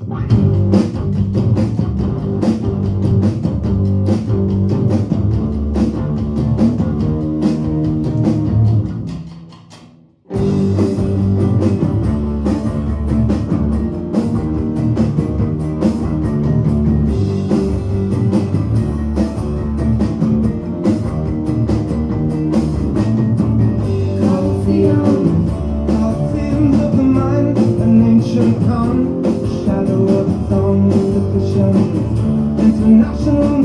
Shadow of a song, the cushion, international.